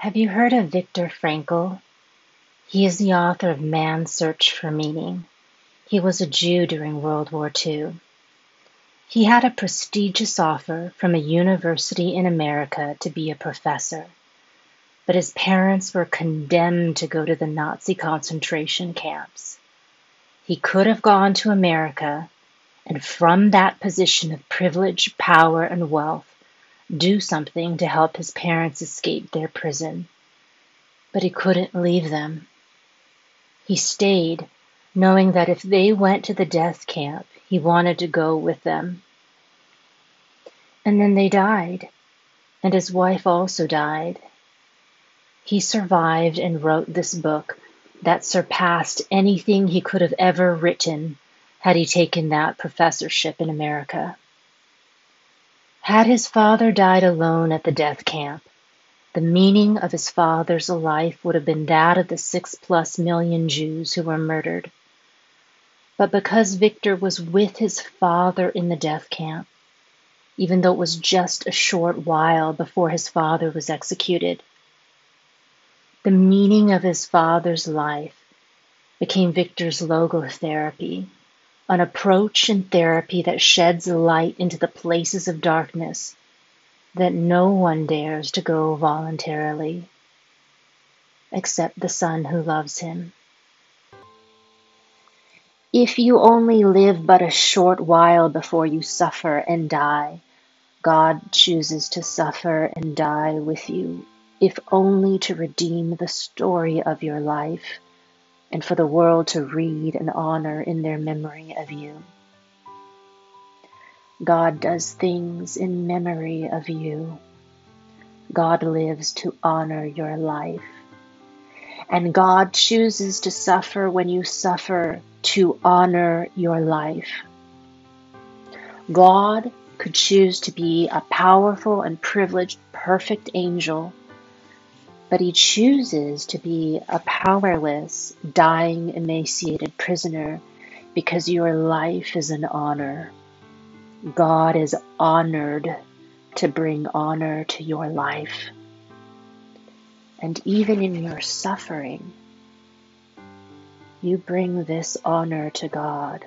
Have you heard of Viktor Frankl? He is the author of Man's Search for Meaning. He was a Jew during World War II. He had a prestigious offer from a university in America to be a professor, but his parents were condemned to go to the Nazi concentration camps. He could have gone to America and from that position of privilege, power, and wealth, do something to help his parents escape their prison. But he couldn't leave them. He stayed, knowing that if they went to the death camp, he wanted to go with them. And then they died, and his wife also died. He survived and wrote this book that surpassed anything he could have ever written had he taken that professorship in America. Had his father died alone at the death camp, the meaning of his father's life would have been that of the 6+ million Jews who were murdered. But because Viktor was with his father in the death camp, even though it was just a short while before his father was executed, the meaning of his father's life became Viktor's logotherapy, an approach in therapy that sheds light into the places of darkness that no one dares to go voluntarily, except the son who loves him. If you only live but a short while before you suffer and die, God chooses to suffer and die with you, if only to redeem the story of your life, and for the world to read and honor in their memory of you. God does things in memory of you. God lives to honor your life. And God chooses to suffer when you suffer to honor your life. God could choose to be a powerful and privileged, perfect angel, but he chooses to be a powerless, dying, emaciated prisoner because your life is an honor. God is honored to bring honor to your life. And even in your suffering, you bring this honor to God.